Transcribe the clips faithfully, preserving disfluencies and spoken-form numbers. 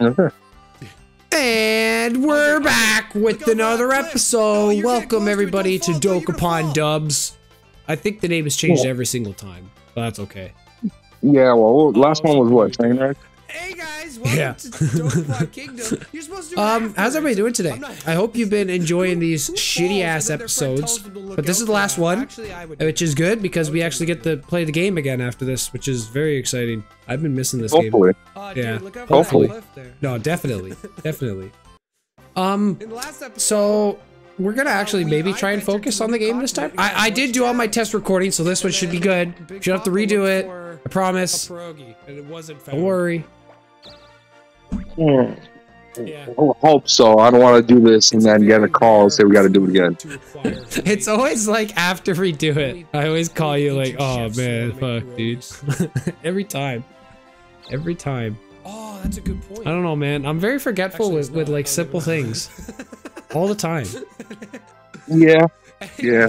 Okay. And we're back with another episode. Welcome everybody to Dokapon Dubs. I think the name has changed every single time, but that's okay. Yeah, well, last one was what, Trainwreck? Hey guys, welcome yeah. to Dokapon Kingdom. You're supposed to do um, how's everybody doing today? I hope you've been enjoying these shitty ass episodes, but this is the last one, which is good because we actually get to play the game again after this, which is very exciting. I've been missing this Hopefully. game. Hopefully. Yeah. Uh, dude, Hopefully. No, definitely, definitely. Um, so we're gonna actually maybe try and focus on the game this time. I, I did do all my test recording, so this one should be good. You don't have to redo it. I promise. Don't worry. Hmm. Yeah. I hope so. I don't want to do this and then get a call and say we got to do it again. It's always like after we do it, I always call you like, oh man, fuck, dude. Every time. Every time. Oh, that's a good point. I don't know, man. I'm very forgetful Actually, with, with like simple things. All the time. Yeah. Yeah.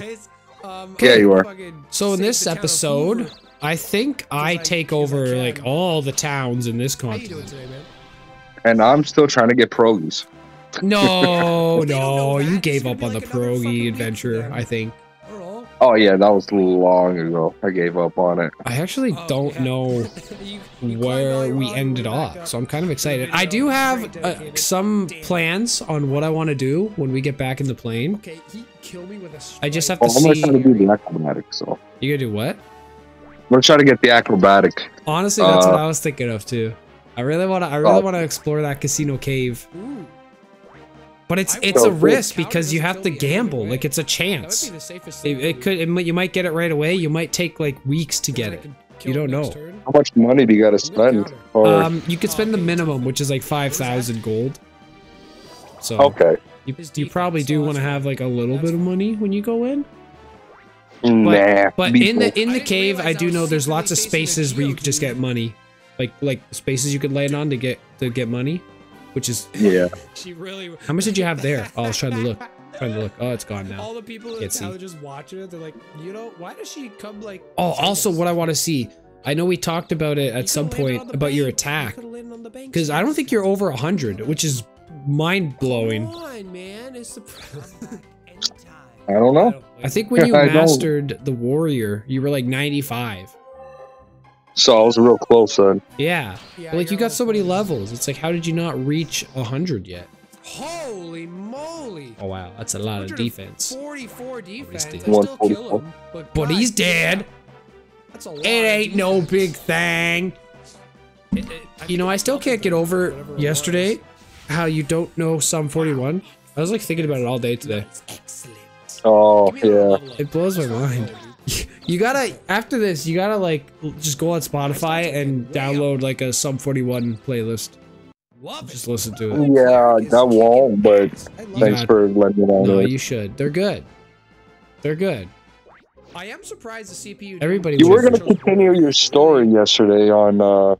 Um, yeah, you are. So in this episode, I think I take over like all the towns in this continent. And I'm still trying to get pierogies. No, no, you gave up on the pierogi adventure, I think. Oh yeah, that was long ago. I gave up on it. I actually don't know where we ended off, so I'm kind of excited. I do have uh, some plans on what I want to do when we get back in the plane. I just have to see. I'm gonna do the acrobatic. So you gonna do what? We're trying to get the acrobatic. Honestly, that's uh, what I was thinking of too. I really want to. I really uh, want to explore that casino cave. But it's it's a risk because you have to gamble. Like it's a chance. It, it could. It, you might get it right away. You might take like weeks to get it. You don't know. How much money do you gotta spend? Um, you could spend the minimum, which is like five thousand gold. So okay. You, you probably do want to have like a little bit of money when you go in. But, nah, but in the in the cave, I, I do know there's lots of spaces where you could just get money, like like spaces you could land on to get to get money, which is yeah. She really. How much did you have there? Oh, I was trying to look, trying to look. Oh, it's gone now. All the people in the town are just watching it. They're like, you know, why does she come like? Oh, also, what I want to see. I know we talked about it at some point about your attack, because I don't think you're over a hundred, which is mind blowing. Come on, man, it's the. I don't know. I think when you I mastered don't. the warrior, you were like ninety-five. So I was real close then. Yeah. yeah like you got so many levels. It's like, how did you not reach one hundred yet? Holy moly. Oh, wow. That's a lot of defense. forty-four defense. Oh, he's still kill him, but, but he's dead. That's a lot. It ain't no big thing. It, it, you know, I still can't get over yesterday how you don't know Psalm forty-one. I was like thinking about it all day today. Excellent. Oh yeah, it blows my mind. You gotta after this, you gotta like just go on Spotify and download like a Psalm forty-one playlist. Just listen to it. Yeah, that won't. But thanks for letting me know. No, you should. They're good. They're good. I am surprised the C P U. Everybody. You were gonna continue your story yesterday on uh,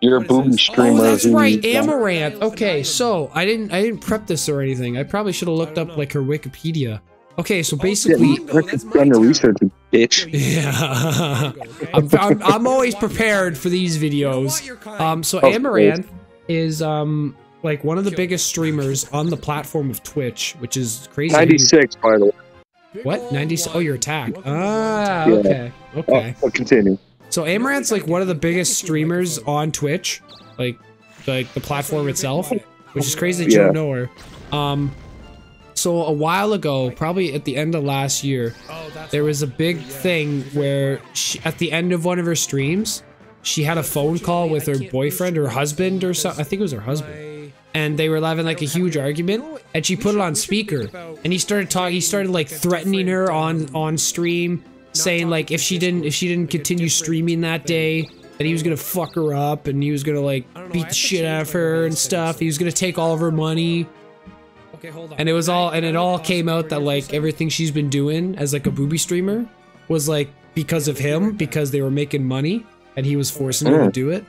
your booby streamer. Oh, that's right, Amaranth. Okay, so I didn't I didn't prep this or anything. I probably should have looked up like her Wikipedia. Okay, so basically, bitch. Yeah, I'm, I'm, I'm always prepared for these videos. Um, so Amaranth is um like one of the biggest streamers on the platform of Twitch, which is crazy. ninety-six, by the way. What? ninety-six? Oh, your attack. Ah, okay, okay. I'll continue. So Amaranth's like one of the biggest streamers on Twitch, like like the platform itself, which is crazy that you don't know her. Um. So a while ago, probably at the end of last year, there was a big thing where she, at the end of one of her streams, she had a phone call with her boyfriend or husband or something. I think it was her husband. And they were having like a huge argument and she put it on speaker and he started talking. He started like threatening her on, on stream, saying like if she didn't if she didn't continue streaming that day, that he was going to fuck her up and he was going to like beat the shit out of her and stuff. He was going to take all of her money. Okay, hold on. And it was all, and it all came out that like everything she's been doing as like a booby streamer was like because of him, because they were making money and he was forcing her to do it. It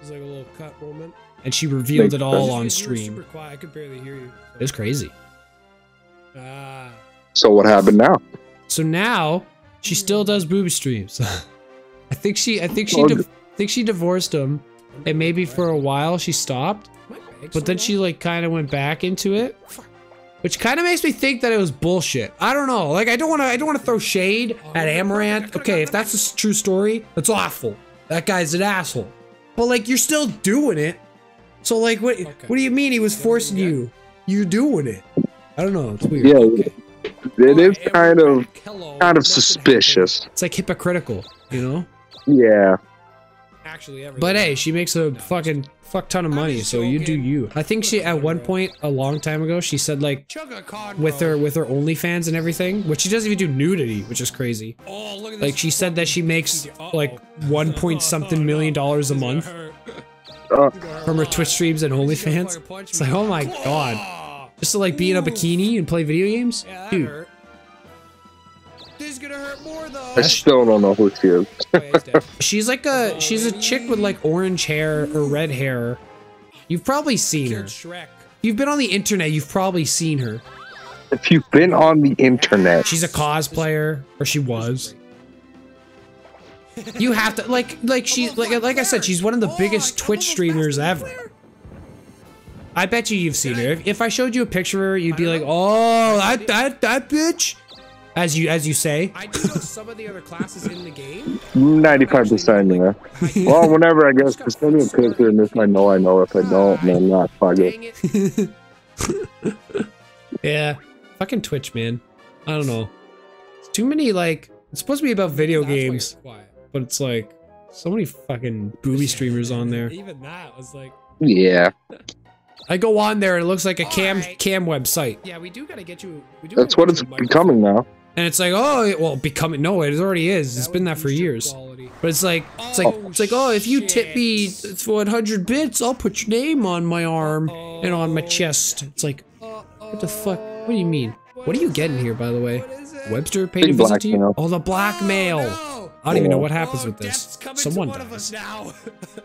was like a little cut moment. And she revealed it all on stream. I could barely hear you. It was crazy. Ah. So what happened now? So now she still does booby streams. I think she, I think she, I think she divorced him, and maybe for a while she stopped. But then she like kind of went back into it, which kind of makes me think that it was bullshit. I don't know. Like I don't want to. I don't want to throw shade at Amaranth. Okay, if that's a true story, that's awful. That guy's an asshole. But like you're still doing it. So like what? Okay. What do you mean he was forcing you? You're doing it. I don't know. It's weird. Yeah, okay. It is kind of kind of suspicious. It's like hypocritical, you know? Yeah. Actually, but hey, she makes a fucking fuck ton of money, so you do you. I think she at one point a long time ago she said like with her with her OnlyFans and everything, which she doesn't even do nudity, which is crazy. Like she said that she makes like one point something million dollars a month from her Twitch streams and OnlyFans. It's like, oh my god, just to like be in a bikini and play video games, dude. I still don't know who she is. She's like a she's a chick with like orange hair or red hair. You've probably seen her. You've been on the internet. You've probably seen her. If you've been on the internet, she's a cosplayer, or she was. You have to like like she like like I said, she's one of the biggest Twitch streamers ever. I bet you you've seen her. If, if I showed you a picture of her, you'd be like, oh, that that that bitch. As you as you say, I do know some of the other classes in the game. Ninety-five percent, yeah. Well, whenever I guess, just send me a picture, and if I know, I know. If I don't, I'm not fucking. Yeah, fucking Twitch, man. I don't know. It's too many like. It's supposed to be about video games, but it's like so many fucking booby streamers on there. Even that was like. Yeah. I go on there, and it looks like a cam cam website. Yeah, we do gotta get you. That's what it's becoming now. And it's like, oh, well, become it. No, it already is. It's been that for years. But it's like, it's like, it's like, oh, if you tip me for one hundred bits, I'll put your name on my arm and on my chest. It's like, what the fuck? What do you mean? What are you getting here, by the way? Webster paid a visit to you? Oh, the blackmail. I don't even know what happens with this. Someone dies.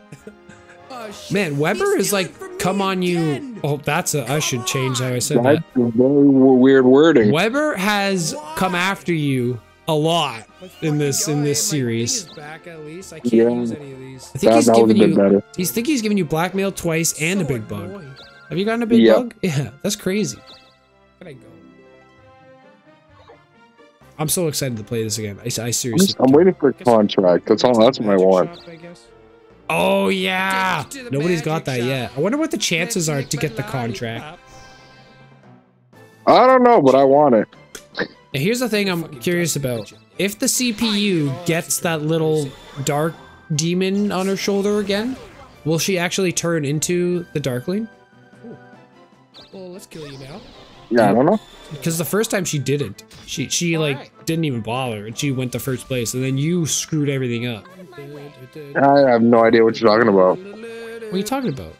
Man, Weber is like, come on you. Oh, that's a, I should change how I said that. That's a very weird wording. Weber has come after you a lot in this in this series. I think he's giving you, he's think he's giving you blackmail twice and a big bug. Have you gotten a big bug? Yeah, that's crazy. I'm so excited to play this again. I, I seriously. I'm waiting for a contract. That's all. That's what I want. Oh yeah! Nobody's got that yet. I wonder what the chances are to get the contract. I don't know, but I want it. And here's the thing I'm curious about. If the C P U gets that little dark demon on her shoulder again, will she actually turn into the Darkling? Well, let's kill you now. Yeah, I don't know. Because the first time she didn't. She, she like, didn't even bother, and she went to first place, and then you screwed everything up. I have no idea what you're talking about. What are you talking about?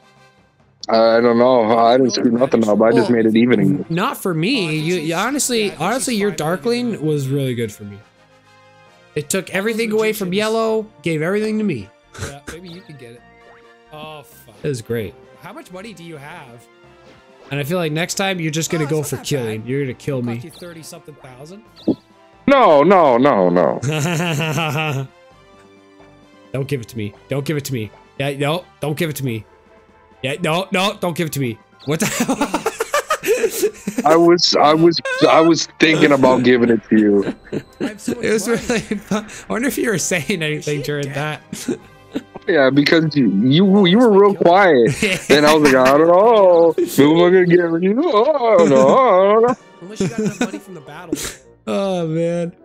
I don't know. I didn't screw nothing up. I just well, made it evening. Not for me. You, you honestly, honestly, your Darkling was really good for me. It took everything away from Yellow, gave everything to me. Yeah, maybe you can get it. Oh, fuck. It was great. How much money do you have? And I feel like next time you're just gonna oh, go for killing. Bad. You're gonna kill me. You thirty something thousand? No, no, no, no. Don't give it to me. Don't give it to me. Yeah, no, don't give it to me. Yeah, no, no, don't give it to me. What the hell? I was, I was, I was thinking about giving it to you. So it was really fun. I wonder if you were saying anything during that. Yeah, because you you, you were real quiet, and I was like, I don't know, we're gonna get rid of you. Oh no, unless you got enough money from the battle. Oh man,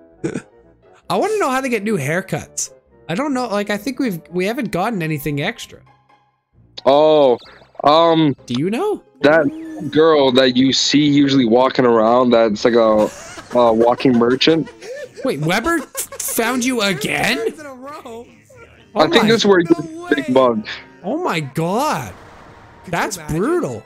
I want to know how they get new haircuts. I don't know. Like, I think we've we haven't gotten anything extra. Oh, um, do you know that girl that you see usually walking around? That's like a uh, walking merchant. Wait, Weber found you again? Oh I think this is where you no get big bug. Oh my god. That's brutal.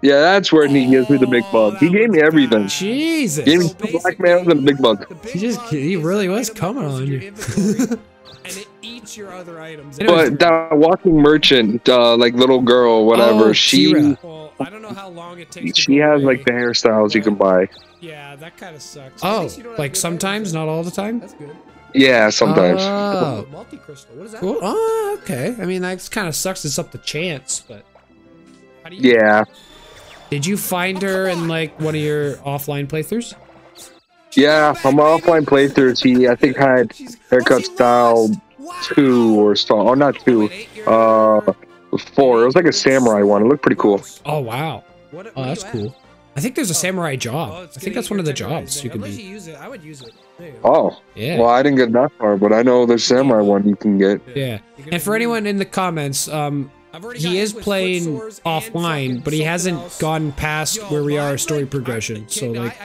Yeah, that's where he gives me the big bug. He gave me everything. Jesus. He gave me two blackmails and a big bug. He just he really was coming on you. And it eats your other items. But that walking merchant, uh, like little girl, whatever, oh, she well, I don't know how long it takes. She has away. Like the hairstyles you can buy. Yeah, that kind of sucks. Oh, like sometimes, not all the time? That's good. Yeah, sometimes. Oh, multi-crystal. What is that? Cool. Oh, okay. I mean, that kind of sucks. It's up to chance, but How do you yeah. Did you find her in like one of your offline playthroughs? Yeah, on my offline playthroughs, he I think had haircut style two or so. Oh, not two. Uh, four. It was like a samurai one. It looked pretty cool. Oh wow. Oh, that's cool. I think there's a samurai job. I think that's one of the jobs you can do. I would use it. Oh, yeah. Well, I didn't get that far, but I know there's samurai one you can get. Yeah. And for anyone in the comments, um, he is playing offline, but he hasn't gone past where we are story progression. So like,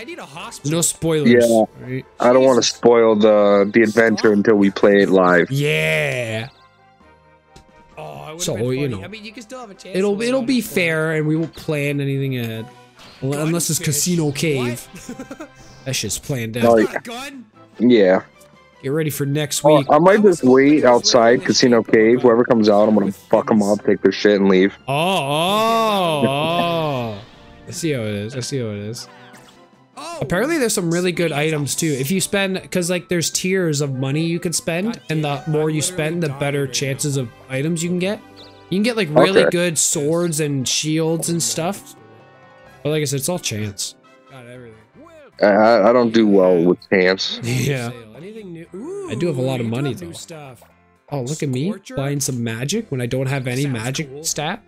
no spoilers. Yeah. Right? I don't want to spoil the the adventure until we play it live. Yeah. So you know, it'll it'll be fair, and we won't plan anything ahead. Unless it's Casino Cave. That shit's planned out. Oh, yeah. yeah. Get ready for next week. Oh, I might just wait outside Casino Cave. Whoever comes out, I'm gonna fuck them up, take their shit, and leave. Oh, oh, oh. I see how it is. I see how it is. Apparently, there's some really good items too. If you spend, because like there's tiers of money you can spend, and the more you spend, the better chances of items you can get. You can get like really okay. good swords and shields and stuff. But like I said, it's all chance. Got everything. I, I don't do well with chance. Yeah. I do have a lot of money though. Oh, look at me buying some magic when I don't have any magic stat.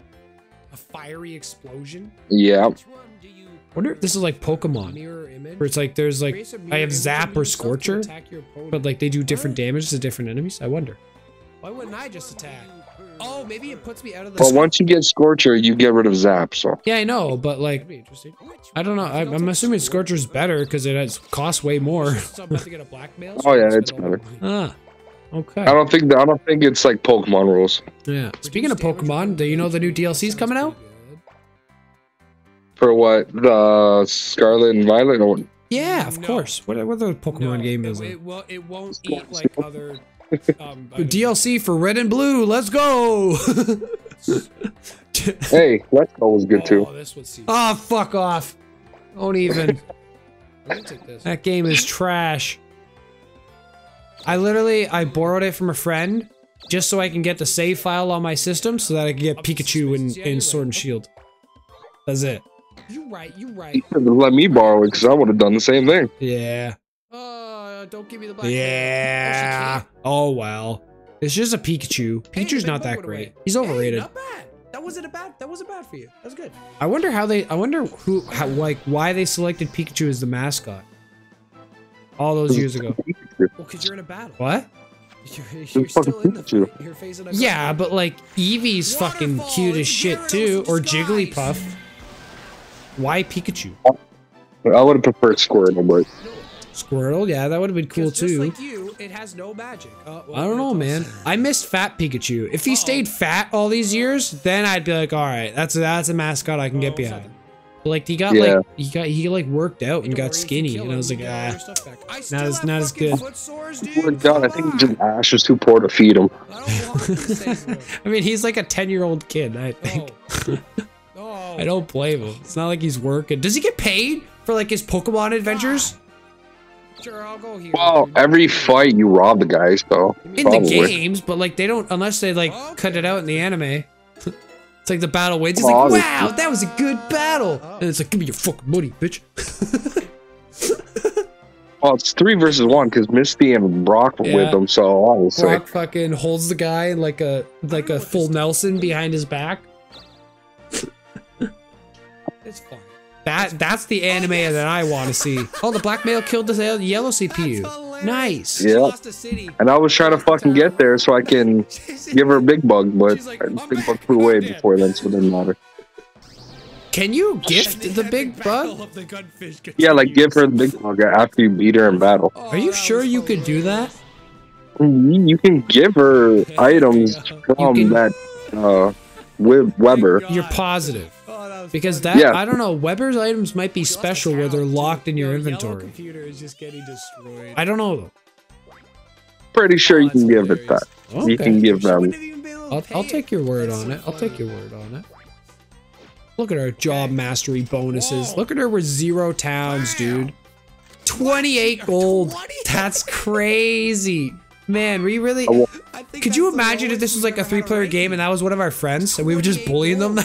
A fiery explosion. Yeah. I wonder if this is like Pokemon, where it's like there's like I have Zap or Scorcher, but like they do different damage to different enemies. I wonder. Why wouldn't I just attack? Oh, maybe it puts me out of the. But well, once you get Scorcher, you get rid of Zap. So yeah, I know, but like, I don't know. I, I'm assuming Scorcher's better because it has costs way more. Oh yeah, it's better. Ah, okay. I don't think I don't think it's like Pokemon rules. Yeah. Speaking of Pokemon, do you know the new D L C's coming out? For what, the Scarlet and Violet one? Yeah, of course. What what the Pokemon no, game is it? It, well, it won't eat like other. Um, D L C for Red and Blue. Let's go. Hey, Let's Go was good too. Oh, fuck off. Don't even. That game is trash. I literally I borrowed it from a friend just so I can get the save file on my system so that I can get Pikachu in, in Sword and Shield. That's it. You right. You right. Let me borrow it because I would have done the same thing. Yeah. Don't give me the black. Yeah. Oh, oh well. It's just a Pikachu. Pikachu's hey, not that great. Away. He's overrated. Hey, not bad. That wasn't a bad. That wasn't bad for you. That was good. I wonder how they. I wonder who. How, like why they selected Pikachu as the mascot. All those years ago. Well, because you're in a battle. What? You're, you're still in the, you're facing a yeah, but like Eevee's fucking cute as shit too, or Jigglypuff. Why Pikachu? I would have preferred Squirtle, but. Squirtle, yeah, that would have been cool just too. Like you, it has no magic. Uh, well, I don't know, man. I missed Fat Pikachu. If he uh -oh. stayed fat all these years, then I'd be like, all right, that's that's a mascot I can oh, get behind. But like he got yeah. like he got he like worked out and got skinny, and I was like, ah, not as not as good. Sores, dude. God, I think Ash was too poor to feed him. I, I mean, he's like a ten-year-old kid. I think. Oh. Oh. I don't blame him. It's not like he's working. Does he get paid for like his Pokemon adventures? Ah. Sure, I'll go here. Well, every fight you rob the guys, though. In probably. the games, but like they don't, unless they like okay. cut it out in the anime. It's like the battle waits. It's well, like, obviously. Wow, that was a good battle. Oh. And it's like, give me your fucking money, bitch. Well, it's three versus one because Misty and Brock were yeah. with them, so obviously. Brock fucking holds the guy like a like a full Nelson behind his back. It's fine. That that's the anime oh, yes. that I want to see. Oh, the black male killed the yellow C P U. Nice. Yeah. And I was trying to fucking get there so I can give her a big bug, but like, big bug flew away before then, so it didn't matter. Can you gift the big bug? Yeah, like give her the big bug after you beat her in battle. Are you sure you could do that? You can give her items from can... that uh, Weber. You're positive. Because that, yeah. I don't know, Weber's items might be special where they're locked in your inventory. Is just getting destroyed. I don't know though. Pretty sure you can give it that. Okay. You can give them. I'll, I'll take your word on it. I'll take your word on it. Look at our job mastery bonuses. Look at her with zero towns, dude. twenty-eight gold. That's crazy. Man, we really... Could you imagine if this was like a three-player game and that was one of our friends and we were just bullying them?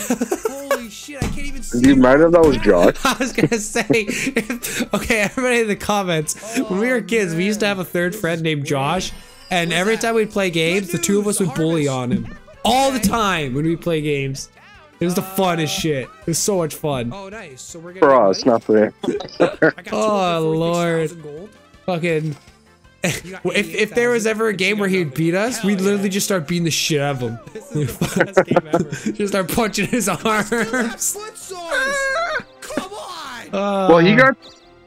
Holy shit, I can't even see. Do you mind if that was Josh? I was gonna say, if, okay, everybody in the comments, oh, when we were kids, man. we used to have a third friend named Josh, and every time we'd play games, the two of us would bully on him. All the time when we play games. It was the funnest shit. It was so much fun. Oh, nice. So we're gonna for us, not for him. Oh, Lord. Fucking... If, if there was ever a game where he'd beat us, we'd literally just start beating the shit out of him. This is the best game ever. Just start punching his arms. Come on. Well, he got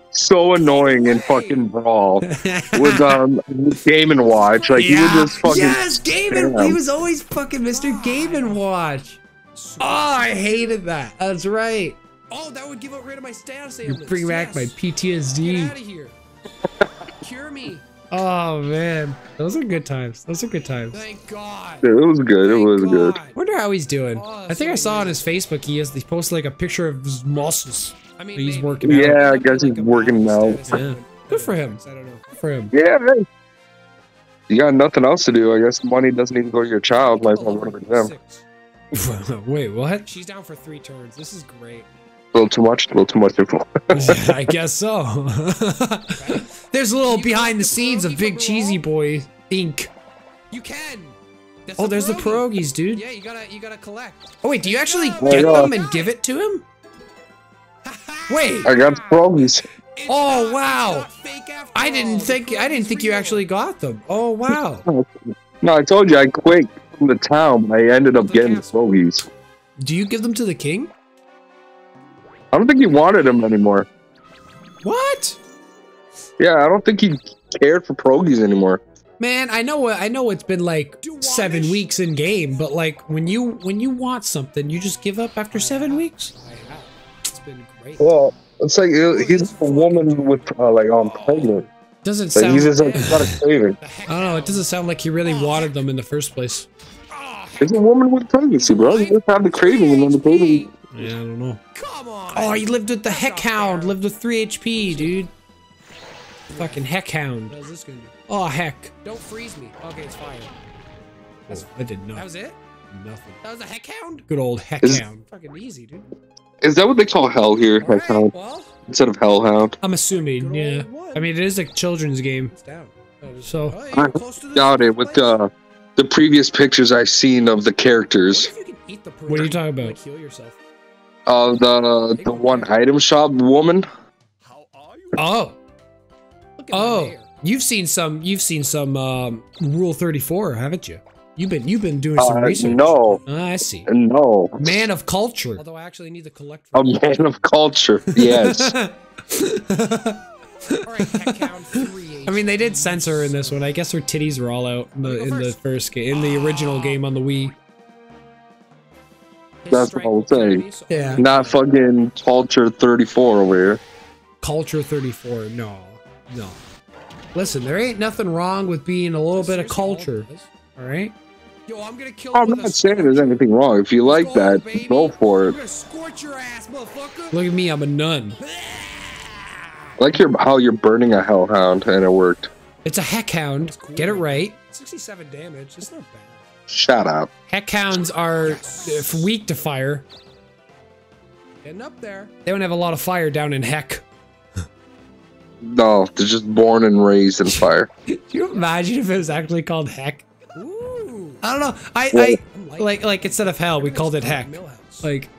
so annoying in fucking Brawl with um Game and Watch. Like, yeah. He would just fucking. Yes, Game and He was always fucking Mister Game and Watch. Oh, I hated that. That's right. Oh, that would give up rid of my status. You bring back my P T S D. Get out of here. Cure me. Oh man, those are good times. Those are good times. Thank God. Dude, it was good. Thank it was God. good. I wonder how he's doing. Oh, I think I saw amazing. on his Facebook he has. He posted like a picture of his muscles. I mean, he's working. Yeah, out. Yeah, I guess he's like working out. Yeah. Good for him. I don't know. Good for him. Yeah, man. You got nothing else to do. I guess money doesn't even go to your child. Might as well go to them. Wait, what? She's down for three turns. This is great. A little too much. A little too much. Yeah, I guess so. There's a little behind the scenes of Big Cheezy Boiz Incorporated. You can. That's oh, the there's pierogi. the pierogies, dude. Yeah, you gotta, you gotta collect. Oh wait, do you actually oh, get God. them and give it to him? Wait. I got pierogies. Oh not, wow. I didn't all. think, I didn't think real. you actually got them. Oh wow. No, I told you I quit from the town. I ended up the getting castle. the pierogies. Do you give them to the king? I don't think he wanted them anymore. What? Yeah, I don't think he cared for pierogies anymore. Man, I know I know it's been like seven weeks in game, but like when you when you want something, you just give up after seven weeks. I have. It's been great. Well, it's like it, he's a woman with uh, like on oh, pregnant. Doesn't sound. Like he's just like got a craving. I don't know. It doesn't sound like he really wanted them in the first place. It's a woman with pregnancy, bro. You just have the craving and then the baby. Yeah, I don't know. Come on. Oh, he lived with the Heckhound. Lived with three H P, dude. Fucking Heckhound. What is this gonna do? Oh heck! Don't freeze me. Okay, it's fine. That's, I did not. That was it. Nothing. That was a Heckhound. Good old Heckhound. Fucking easy, dude. Is that what they call hell here? All Heckhound right, well, instead of Hellhound. I'm assuming. Yeah. One. I mean, it is a children's game. It's down. Oh, so oh, yeah, I doubt it. With uh, the previous pictures I've seen of the characters. What, if you can eat the what are you talking about? Like, heal yourself. Uh, the uh, the one item shop woman. How are you? Oh. Oh, you've seen some. You've seen some um, Rule thirty-four, haven't you? You've been you've been doing some uh, research. No, oh, I see. No, man of culture. Although I actually need to collect. A man culture. of culture. Yes. I mean, they did censor in this one. I guess her titties were all out in the, in the first game, in the original game on the Wii. That's the whole thing. Yeah. Not fucking Culture thirty-four over here. Culture thirty-four, no. No. Listen, there ain't nothing wrong with being a little bit of culture. All right? Yo, I'm gonna kill I'm not saying there's anything wrong. If you like that, go for it. Look at me, I'm a nun. I like your, how you're burning a hellhound, and it worked. It's a heckhound. Cool. Get it right. sixty-seven damage. It's not bad. Shut up. Heckhounds are yes. weak to fire. Getting up there. They don't have a lot of fire down in Heck. No, they're just born and raised in fire. Do you imagine if it was actually called Heck? Ooh. I don't know. I, I like like instead of hell, we called it Heck. Like.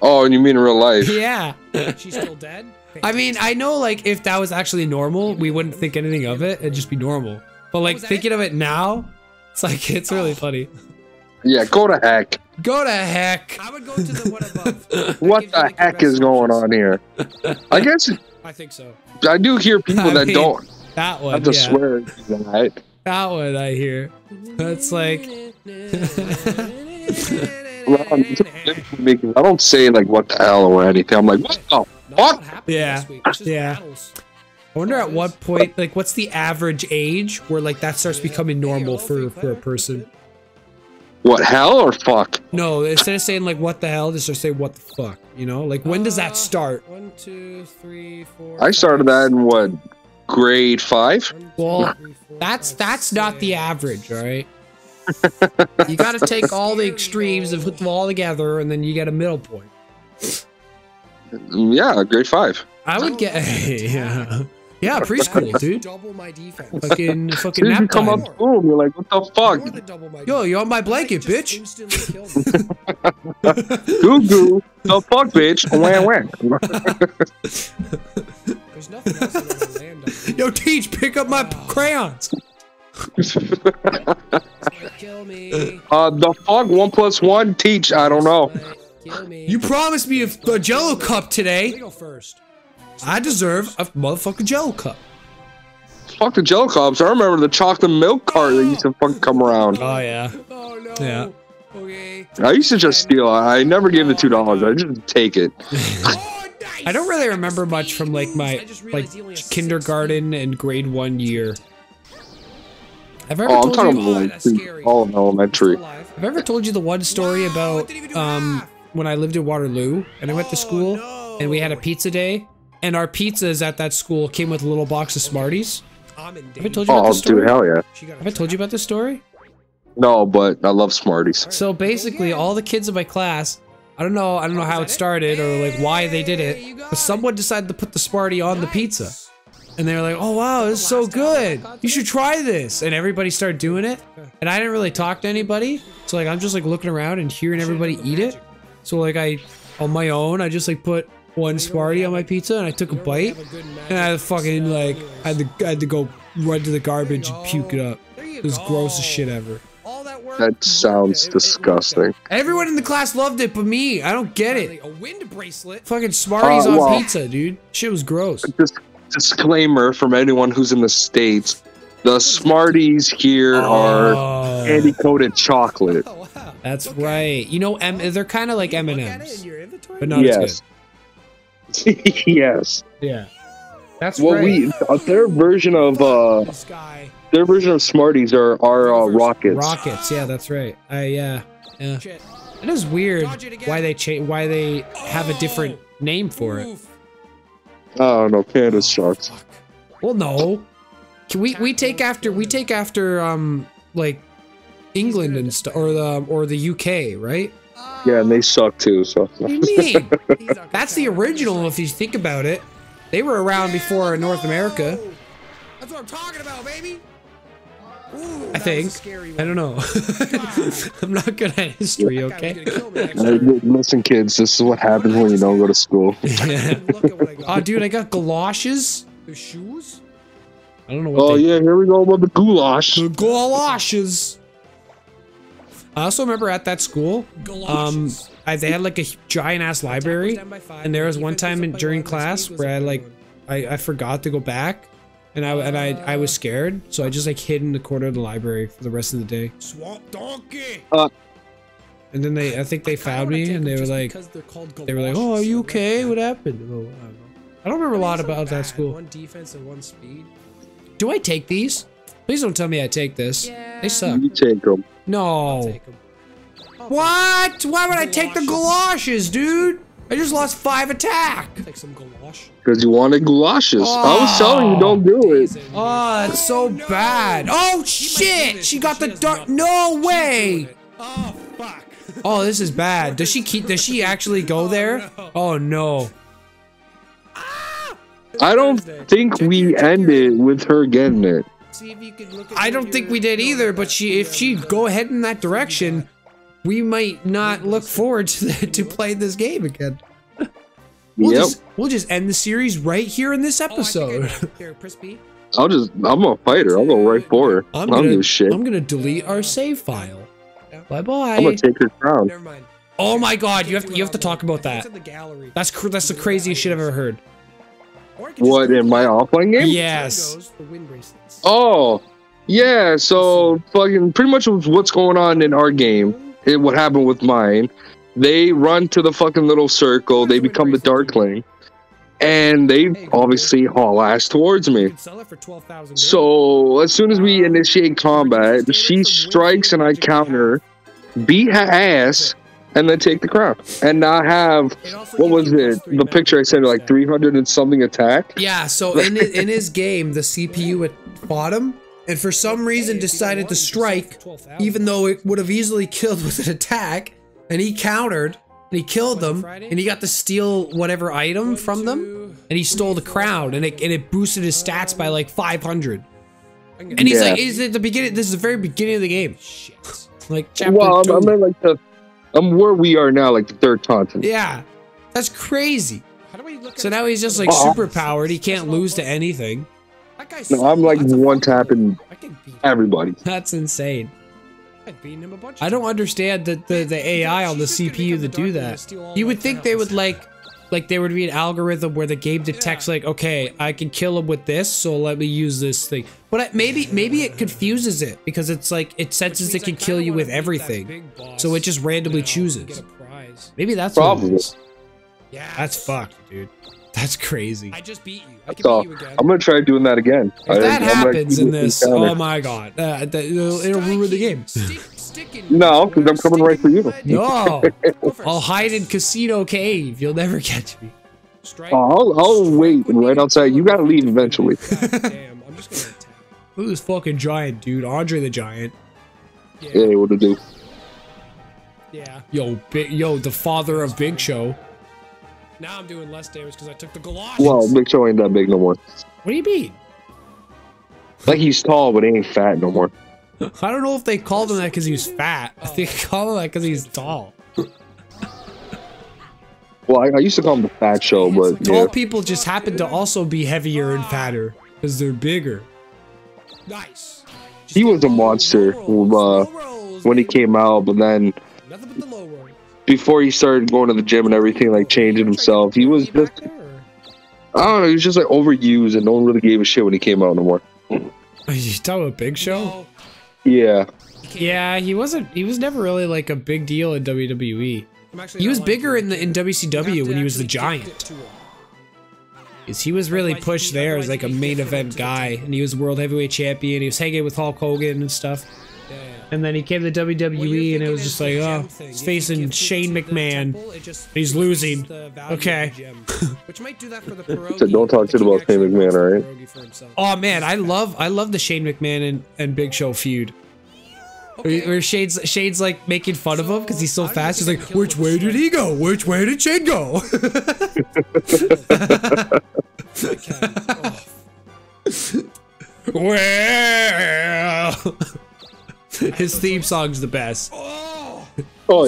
Oh, and you mean in real life? Yeah. She's still dead. I mean, I know like if that was actually normal, we wouldn't think anything of it. It'd just be normal. But like thinking of it now, it's like it's really funny. Yeah, go to Heck. Go to Heck. I would go to the one above. What the heck is going on here? I guess. I think so. I do hear people that don't that one, have to swear. Right? That one I hear. That's like. I don't say like what the hell or anything. I'm like, what the fuck? Yeah. Yeah. I wonder at what point, like, what's the average age where like that starts becoming normal for for a person? What, hell or fuck? No, instead of saying like what the hell, just say what the fuck, you know? Like when does that start? Uh, one, two, three, four, I started five, that in what, grade five? One, two, well, three, four, that's five, that's six. Not the average, all right? You gotta take all the extremes and put them all together and then you get a middle point. Yeah, grade five. I would get yeah, yeah, preschool, dude. Double my defense. Fucking fucking nap time. Come up home, you're like, what the fuck? Yo, you're on my blanket, bitch. Goo goo, the fuck, bitch. Wham wham. There's nothing else that I land on. Yo, Teach, pick up my crayons. Kill me. Uh, the fuck, one plus one, Teach. I don't know. Kill me. You promised me a, a Jello cup today. I deserve a motherfucking Jello cup. Fuck the Jello cups. I remember the chocolate milk cart that used to fucking come around. Oh yeah. Oh no. Yeah. Okay. I used to just steal. I never gave the two dollars. I just take it. I don't really remember much from like my like kindergarten and grade one year. I've ever oh, told I'm you about, oh, all in elementary. I've ever told you the one story about um when I lived in Waterloo and I went to school oh, no. and we had a pizza day and our pizzas at that school came with a little box of Smarties. Have I told you about oh, this story? Dude, hell yeah. Have I told you about this story? No, but I love Smarties. So basically, all the kids in my class, I don't know, I don't know how it started or like why they did it, but someone decided to put the Smartie on the pizza. And they were like, oh wow, this is so good. You should try this. And everybody started doing it. And I didn't really talk to anybody. So like, I'm just like looking around and hearing everybody eat it. So like I, on my own, I just like put one Smartie on my pizza and I took a bite. And I fucking like, I had to, I had to go run to the garbage and puke it up. It was gross as shit ever. That sounds disgusting. Everyone in the class loved it but me. I don't get it. A wind bracelet. Fucking Smarties uh, well, on pizza, dude. Shit was gross. Just disclaimer from anyone who's in the States, the Smarties here oh. are candy-coated chocolate. Oh, wow. That's okay. right. You know, M they're kind of like M and M's, but not yes. as good. yes. Yeah. That's well, right. we uh, their version of uh, their version of Smarties are are uh, rockets. Rockets. Yeah, that's right. I yeah. Yeah. It is weird why they cha why they have a different name for it. Oh no, Canada sucks. Well, no. Can we we take after we take after um like England and st or the or the U K, right? Yeah, and they suck too. So what do you mean? That's the original. If you think about it, they were around before North America. That's what I'm talking about, baby. Ooh, I think. I don't know. I'm not good at history, okay? Listen, kids, this is what happens when you don't go to school. Yeah. Oh, dude, I got galoshes. The shoes? I don't know what Oh, they yeah, here we go with the goulash. The galoshes. I also remember at that school, um, I, they had like a giant-ass library, and there was one time in, during class where I, like, I, I forgot to go back. And I and I I was scared, so I just like hid in the corner of the library for the rest of the day. Swamp donkey. Uh, and then they, I think they found me, and they were like, they were like, oh, are you okay? What happened? Oh, I, don't know. I don't remember a lot about that school. One defense and one speed. Do I take these? Please don't tell me I take this. Yeah. They suck. You take them. No. Take them. What? Why would I take the galoshes, dude? I just lost five attack. Because you wanted galoshes. Oh. I was telling you, don't do it. Oh, that's so oh, no. bad. Oh shit! She got she the dark. No way. Oh fuck. Oh, this is bad. Does she keep? Does she actually go there? Oh no. I don't think we ended with her getting it. I don't think we did either. But she, if she go ahead in that direction. We might not look forward to the, to play this game again. We'll, yep. just, we'll just end the series right here in this episode. Oh, I I here, I'll just, I'm a fighter. I'll go right for her. I'm I don't give shit. I'm gonna delete our save file. Yeah. Bye bye. I'm gonna take her crown. Never mind. Oh my god, you have to, you have to talk about that. That's cr that's the craziest shit I've ever heard. What, in my offline game? Yes. Oh, yeah. So fucking pretty much what's going on in our game. It, what happened with mine, they run to the fucking little circle, they become the Darkling, and they obviously haul ass towards me. So as soon as we initiate combat, she strikes and I counter, beat her ass, and then take the crown. And now have, what was it, the picture I said, like three hundred and something attack? Yeah, so in, in his game, the C P U at bottom, and for some reason decided to strike, even though it would have easily killed with an attack, and he countered, and he killed them, Friday? and he got to steal whatever item One, from two, them, and he stole the crown, and it, and it boosted his stats by like five hundred. And he's yeah. like, "Is it the beginning? This is the very beginning of the game." Shit. Like chapter well, I'm, two. I'm in like the, I'm where we are now, like the third continent. Yeah, that's crazy. How do we look so at now he's just like oh, super powered. He can't lose to anything. That guy's no, I'm like one tapping everybody. That's insane. I don't understand the, the, the A I on the C P U to do that. You would think they would like, like there would be an algorithm where the game detects like, okay, I can kill him with this, so let me use this thing. But I, maybe maybe it confuses it because it's like, it senses it can kill you with everything. So it just randomly chooses. Maybe that's what it is. That's fucked, dude. That's crazy. I just beat you. I can beat you again. I'm gonna try doing that again. If that happens in this, oh my god, uh, it'll, it'll ruin the game. No, because I'm coming right for you. No, I'll hide in Casino Cave. You'll never catch me. Uh, I'll, I'll wait right outside. You gotta leave eventually. Damn, I'm just gonna attack. Look at this fucking giant, dude. Andre the Giant. Yeah, what to do? Yeah. Yo, yo, the father of Big Show. Now I'm doing less damage because I took the Galoshes. Well, Big Show ain't that big no more. What do you mean? Like he's tall, but he ain't fat no more. I don't know if they called him that because he was fat. Oh. I think they called him that because he's tall. Well, I, I used to call him the Fat Show, but yeah. Tall people just happen to also be heavier and fatter because they're bigger. Nice. Just he was a monster rolls, uh, rolls, when he came out, but then... Nothing but the low roll. Before he started going to the gym and everything, like changing himself, he was just, I don't know, he was just like overused and no one really gave a shit when he came out no more. Are you talking about Big Show? Yeah. Yeah, he wasn't, he was never really like a big deal in W W E. He was bigger in the in W C W when he was the Giant. Because he was really pushed there as like a main event guy, and he was world heavyweight champion, he was hanging with Hulk Hogan and stuff. And then he came to W W E well, and it was just like, oh, thing. he's facing Shane McMahon. Temple, he's losing. Okay. Which might do that for the pierogi, so don't talk shit about Shane McMahon, all right? Oh man, I love, I love the Shane McMahon and, and Big Show feud. Okay. Where, where Shane's, Shane's like making fun so, of him because he's so fast. He's like, which way did he go? Which way did Shane go? Well. His theme song's the best. Oh, oh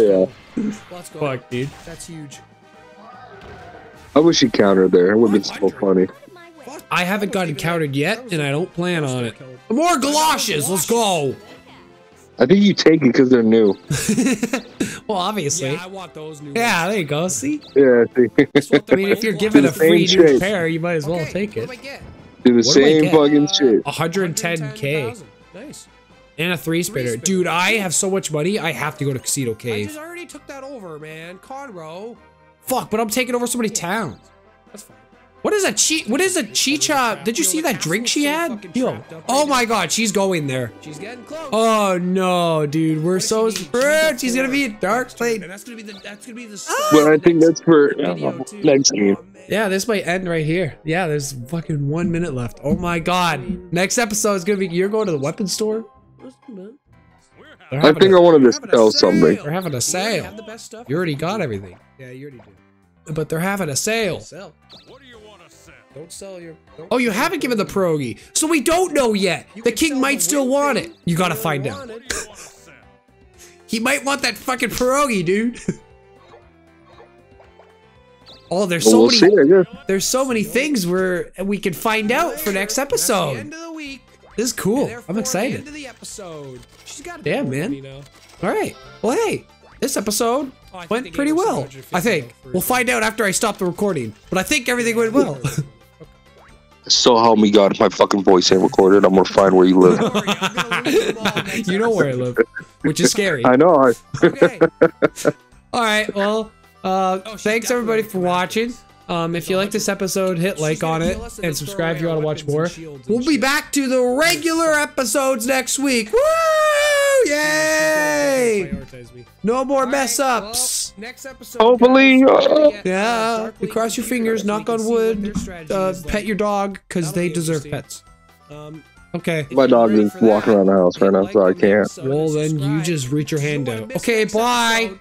yeah. Let's go. Fuck, dude. That's huge. I wish he countered there. It would have been so funny. I haven't gotten countered yet, and I don't plan on it. More galoshes! Let's go! I think you take it because they're new. Well, obviously. Yeah, I want those new ones. Yeah, there you go. See? Yeah, see. I mean, if you're given a free new pair, you might as well take it. Do the same fucking shit. one hundred ten K. Nice. And a three spinner. Dude, I have so much money, I have to go to Casino Cave. I just already took that over, man. Conroe. Fuck, but I'm taking over so many towns. That's fine. What is a chi- what is a chicha? Did you see that drink she had? Yo. Oh my god, she's going there. She's getting close. Oh no, dude. We're so spread. She's gonna be in Dark Plate. And that's gonna be the that's gonna be the Well, I think that's for next game. Yeah, this might end right here. Yeah, there's fucking one minute left. Oh my god. Next episode is gonna be you're going to the weapon store? I think a, I wanted to sell something. They're having a sale. You, the best stuff. You already got everything. Yeah, you already did. But they're having a sale. Sell. What do you want to sell? Don't sell your. Don't oh, you haven't given the pierogi, so we don't know yet. The king might still want it. You gotta find out. He might want that fucking pierogi, dude. Oh, there's so many. There's so many things where we can find out for next episode. This is cool. I'm excited. The the She's got Damn, man. You know. All right. Well, hey, this episode oh, went pretty well, I think. We'll find out after I stop the recording, but I think everything went well. So help me God, if my fucking voice ain't recorded, I'm gonna find where you live. You know where I live, which is scary. I know. I okay. All right. Well, uh, oh, thanks everybody for watching. Um, if you like this episode, hit like on it and subscribe if you want to watch more. We'll be back to the regular episodes next week. Woo! Yay! No more mess ups. Hopefully. Yeah. You cross your fingers, knock on wood, uh, pet your dog because they deserve pets. Okay. My dog is walking around the house right now, so I can't. Well, then you just reach your hand out. Okay, bye.